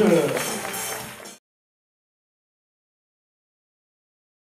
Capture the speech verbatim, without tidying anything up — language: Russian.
Америка!